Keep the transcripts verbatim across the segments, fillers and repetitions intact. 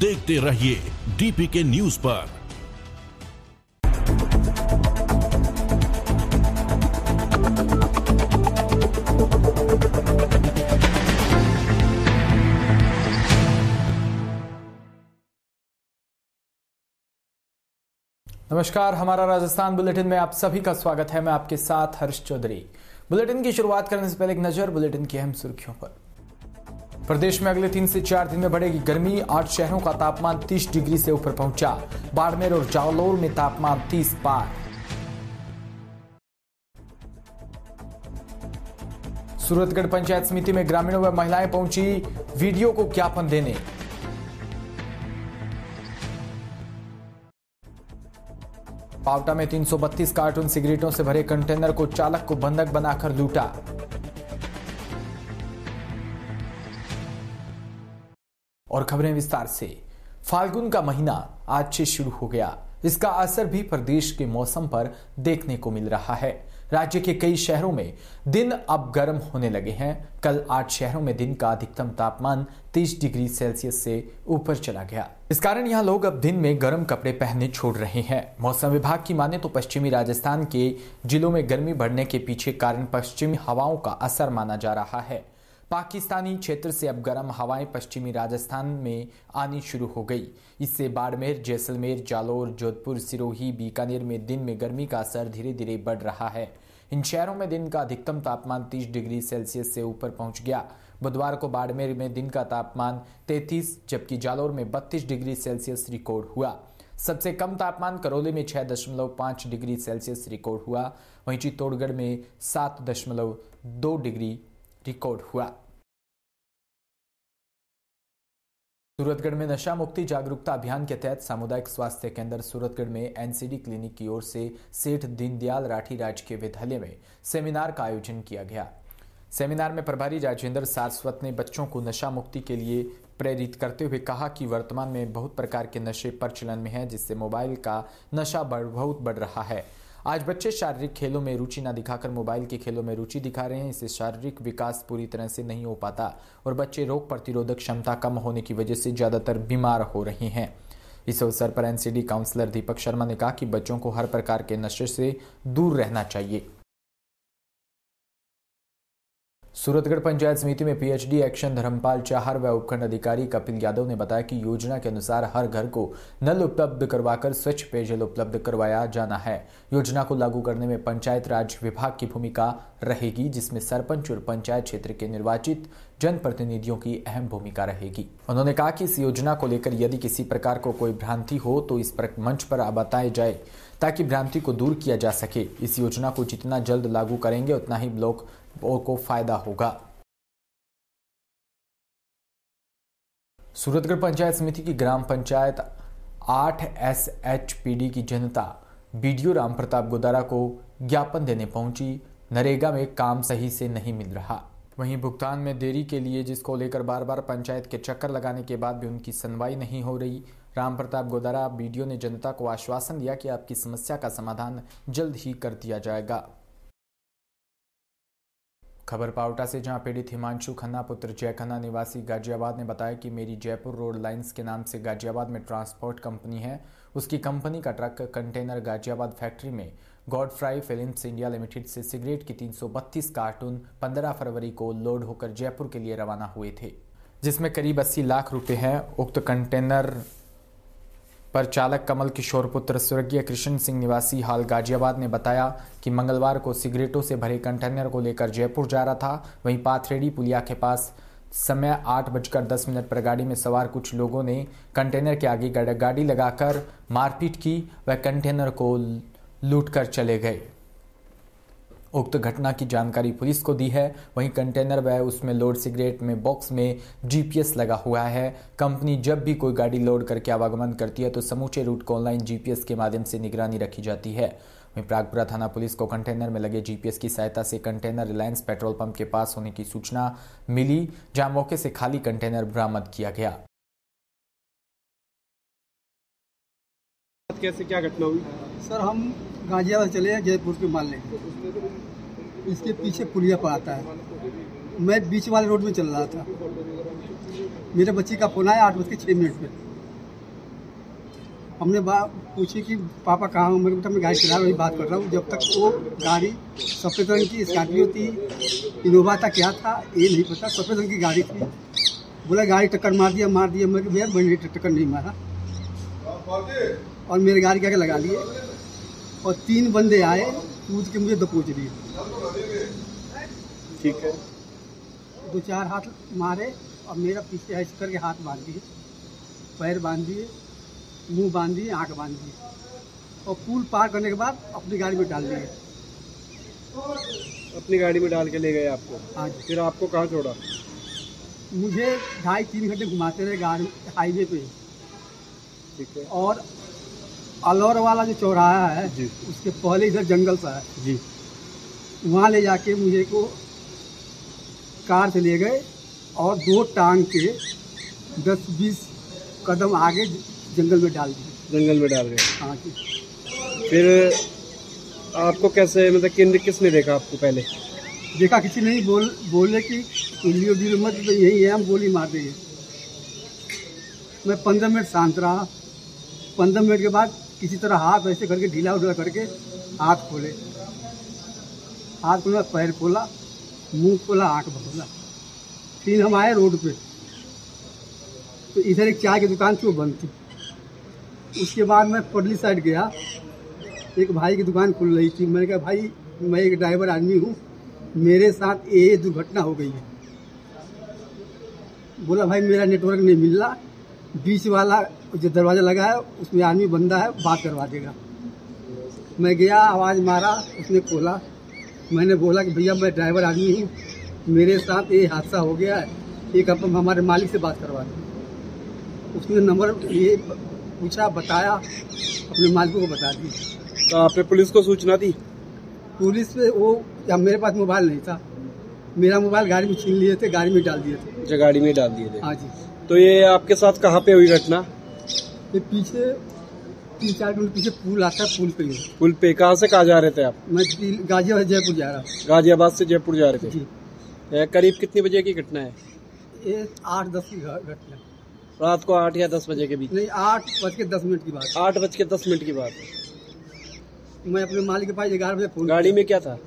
देखते रहिए डीपी के न्यूज पर। नमस्कार, हमारा राजस्थान बुलेटिन में आप सभी का स्वागत है। मैं आपके साथ हर्ष चौधरी। बुलेटिन की शुरुआत करने से पहले एक नजर बुलेटिन की अहम सुर्खियों पर। प्रदेश में अगले तीन से चार दिन में बढ़ेगी गर्मी। आठ शहरों का तापमान तीस डिग्री से ऊपर पहुंचा। बाड़मेर और जावलोर में तापमान तीस पार। सूरतगढ़ पंचायत समिति में ग्रामीणों व महिलाएं पहुंची वीडियो को ज्ञापन देने। पावटा में तीन सौ बत्तीस कार्टन सिगरेटों से भरे कंटेनर को चालक को बंधक बनाकर लूटा। और खबरें विस्तार से। फाल्गुन का महीना आज से शुरू हो गया। इसका असर भी प्रदेश के मौसम पर देखने को मिल रहा है। राज्य के कई शहरों में दिन अब गर्म होने लगे हैं। कल आठ शहरों में दिन का अधिकतम तापमान तीस डिग्री सेल्सियस से ऊपर चला गया। इस कारण यहाँ लोग अब दिन में गर्म कपड़े पहनने छोड़ रहे हैं। मौसम विभाग की माने तो पश्चिमी राजस्थान के जिलों में गर्मी बढ़ने के पीछे कारण पश्चिमी हवाओं का असर माना जा रहा है। पाकिस्तानी क्षेत्र से अब गर्म हवाएं पश्चिमी राजस्थान में आनी शुरू हो गई। इससे बाड़मेर, जैसलमेर, जालौर, जोधपुर, सिरोही, बीकानेर में दिन में गर्मी का असर धीरे धीरे बढ़ रहा है। इन शहरों में दिन का अधिकतम तापमान तीस डिग्री सेल्सियस से ऊपर पहुंच गया। बुधवार को बाड़मेर में दिन का तापमान तैंतीस जबकि जालौर में बत्तीस डिग्री सेल्सियस रिकॉर्ड हुआ। सबसे कम तापमान करौली में छः दशमलव पाँच डिग्री सेल्सियस रिकॉर्ड हुआ। वहीं चित्तौड़गढ़ में सात दशमलव दो डिग्री रिकॉर्ड हुआ। सूरतगढ़ में नशा मुक्ति जागरूकता अभियान के तहत सामुदायिक स्वास्थ्य केंद्र सूरतगढ़ में एनसीडी क्लिनिक की ओर से सेठ दीनदयाल राठी राजकीय विद्यालय में सेमिनार का आयोजन किया गया। सेमिनार में प्रभारी राजेंद्र सारस्वत ने बच्चों को नशा मुक्ति के लिए प्रेरित करते हुए कहा कि वर्तमान में बहुत प्रकार के नशे प्रचलन में हैं, जिससे मोबाइल का नशा बढ़ बहुत बढ़ रहा है। आज बच्चे शारीरिक खेलों में रुचि न दिखाकर मोबाइल के खेलों में रुचि दिखा रहे हैं। इससे शारीरिक विकास पूरी तरह से नहीं हो पाता और बच्चे रोग प्रतिरोधक क्षमता कम होने की वजह से ज़्यादातर बीमार हो रहे हैं। इस अवसर पर एनसीडी काउंसलर दीपक शर्मा ने कहा कि बच्चों को हर प्रकार के नशे से दूर रहना चाहिए। सूरतगढ़ पंचायत समिति में पीएचडी एक्शन धर्मपाल चाहर व उपखंड अधिकारी कपिल यादव ने बताया कि योजना के अनुसार हर घर को नल उपलब्ध करवाकर स्वच्छ पेयजल उपलब्ध करवाया जाना है। योजना को लागू करने में पंचायत राज विभाग की भूमिका रहेगी, जिसमें सरपंच और पंचायत क्षेत्र के निर्वाचित जनप्रतिनिधियों की अहम भूमिका रहेगी। उन्होंने कहा कि इस योजना को लेकर यदि किसी प्रकार को कोई भ्रांति हो तो इस पर मंच पर बताया जाए ताकि भ्रांति को दूर किया जा सके। इस योजना को जितना जल्द लागू करेंगे उतना ही ब्लॉक और को फायदा होगा। सूरतगढ़ पंचायत समिति की ग्राम पंचायत आठ एस एच पी डी की जनता बीडीओ राम प्रताप गोदारा को ज्ञापन देने पहुंची। नरेगा में काम सही से नहीं मिल रहा, वहीं भुगतान में देरी के लिए जिसको लेकर बार बार पंचायत के चक्कर लगाने के बाद भी उनकी सुनवाई नहीं हो रही। राम प्रताप गोदारा बीडीओ ने जनता को आश्वासन दिया कि आपकी समस्या का समाधान जल्द ही कर दिया जाएगा। खबर पावटा से, जहां पीड़ित हिमांशु खन्ना पुत्र जय खन्ना निवासी गाजियाबाद ने बताया कि मेरी जयपुर रोड लाइन्स के नाम से गाजियाबाद में ट्रांसपोर्ट कंपनी है। उसकी कंपनी का ट्रक कंटेनर गाजियाबाद फैक्ट्री में Godfrey Phillips India Limited से सिगरेट की तीन सौ बत्तीस कार्टून पंद्रह फरवरी को लोड होकर जयपुर के लिए रवाना हुए थे, जिसमें करीब अस्सी लाख रुपये हैं। उक्त कंटेनर पर चालक कमल किशोर पुत्र स्वर्गीय कृष्ण सिंह निवासी हाल गाजियाबाद ने बताया कि मंगलवार को सिगरेटों से भरे कंटेनर को लेकर जयपुर जा रहा था। वहीं पाथरेडी पुलिया के पास समय आठ बजकर दस मिनट पर गाड़ी में सवार कुछ लोगों ने कंटेनर के आगे गाड़ी लगाकर मारपीट की व कंटेनर को लूटकर चले गए। उक्त घटना की जानकारी पुलिस को दी है। वहीं कंटेनर व उसमें लोड सिगरेट में बॉक्स में जीपीएस लगा हुआ है। कंपनी जब भी कोई गाड़ी लोड करके आवागमन करती है तो समूचे रूट को ऑनलाइन जीपीएस के माध्यम से निगरानी रखी जाती है। वहीं प्रागपुरा थाना पुलिस को कंटेनर में लगे जीपीएस की सहायता से कंटेनर रिलायंस पेट्रोल पंप के पास होने की सूचना मिली, जहाँ मौके से खाली कंटेनर बरामद किया गया। कैसे क्या घटना हुई? सर, हम गाजियाबाद चले हैं जयपुर के माल लेकर। इसके पीछे पुलिया पर आता है। मैं बीच वाले रोड में चल रहा था। मेरे बच्चे का फोन आया आठ बज के छः मिनट पर। हमने बात पूछी कि पापा कहाँ हो, मेरे बेटा मैं गाड़ी चला रहा हूँ, बात कर रहा हूँ। जब तक वो गाड़ी सफ़ेद रंग की स्कॉर्पियो थी, इनोवा था, क्या था ये नहीं पता, सफ़ेद रंग की गाड़ी थी। बोला गाड़ी टक्कर मार दिया मार दिया मेरे भैया मैंने टक्कर नहीं मारा और मेरे गाड़ी क्या लगा लिए और तीन बंदे आए कूद के मुझे दबोच लिए। ठीक है, दो चार हाथ मारे और मेरा पीछे हंस करके हाथ बांध दिए, पैर बांध दिए, मुंह बांध दिए, आँख बांध दिए और पुल पार करने के बाद अपनी गाड़ी में डाल दिए। अपनी गाड़ी में डाल के ले गए आपको? हाँ। फिर आपको कहाँ छोड़ा? मुझे ढाई तीन घंटे घुमाते रहे गाड़ी हाईवे पे। ठीक है। और अलौर वाला जो चौराहा है उसके पहले इधर जंगल सा है जी, वहाँ ले जाके मुझे को कार से ले गए और दो टांग के दस बीस कदम आगे जंगल में डाल दिए। जंगल में डाल गए? हाँ जी। फिर आपको कैसे, मतलब किन किसने देखा आपको? पहले देखा किसी नहीं, बोल बोले कि उल्लियो बिलो मत, तो यही है हम गोली मार देंगे। मैं पंद्रह मिनट शांत रहा, पंद्रह मिनट के बाद किसी तरह हाथ ऐसे करके ढीला उढला करके हाथ खोले, हाथ खोला, पैर खोला, मुंह खोला, आँख खोला। फिर हम आए रोड पे तो इधर एक चाय की दुकान थी वो बंद थी। उसके बाद मैं पटली साइड गया, एक भाई की दुकान खुल रही थी। मैंने कहा भाई मैं एक ड्राइवर आदमी हूँ, मेरे साथ ये दुर्घटना हो गई है। बोला भाई मेरा नेटवर्क नहीं मिल रहा, बीच वाला जो दरवाज़ा लगा है उसमें आदमी बंदा है, बात करवा देगा। मैं गया, आवाज़ मारा, उसने खोला। मैंने बोला कि भैया मैं ड्राइवर आदमी हूँ, मेरे साथ ये हादसा हो गया है, एक आप हमारे मालिक से बात करवा दें। उसने नंबर ये पूछा, बताया, अपने मालिकों को बता दी। तो आपने पुलिस को सूचना दी? पुलिस पे वो, मेरे पास मोबाइल नहीं था, मेरा मोबाइल गाड़ी में छीन लिए थे, गाड़ी में डाल दिए थे। अच्छा, गाड़ी में डाल दिए थे। हाँ जी। तो ये आपके साथ कहाँ पे हुई घटना? ये पीछे तीन चार मिनट पीछे पुल आता है, पुल पे। पुल पे कहाँ से कहाँ जा रहे थे आप? मैं गाजियाबाद जयपुर जा रहा। गाजियाबाद से जयपुर जा रहे थे। करीब कितने बजे की घटना है? ये आठ दस की घटना, रात को आठ या दस बजे के बीच। नहीं, आठ बज के दस मिनट की बात। आठ बज के दस मिनट की बात है। मैं अपने मालिक के पास ग्यारह बजे फोन। गाड़ी में क्या था?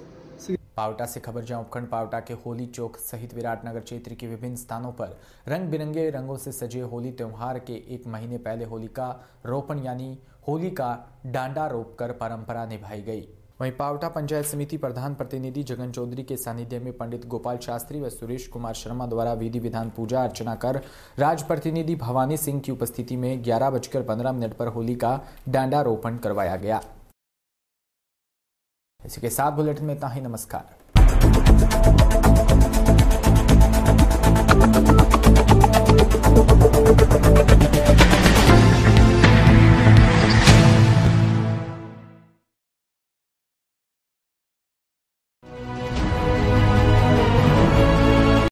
पावटा से खबर, जहां उपखंड पावटा के होली चौक सहित विराटनगर क्षेत्र के विभिन्न स्थानों पर रंग बिरंगे रंगों से सजे होली त्यौहार के एक महीने पहले होलिका रोपण यानी होली का डांडा रोपकर परंपरा निभाई गई। वहीं पावटा पंचायत समिति प्रधान प्रतिनिधि जगन चौधरी के सानिध्य में पंडित गोपाल शास्त्री व सुरेश कुमार शर्मा द्वारा विधि विधान पूजा अर्चना कर राज प्रतिनिधि भवानी सिंह की उपस्थिति में ग्यारह बजकर पंद्रह मिनट पर होली का डांडा रोपण करवाया गया। इसी के साथ बुलेटिन में इतना ही। नमस्कार।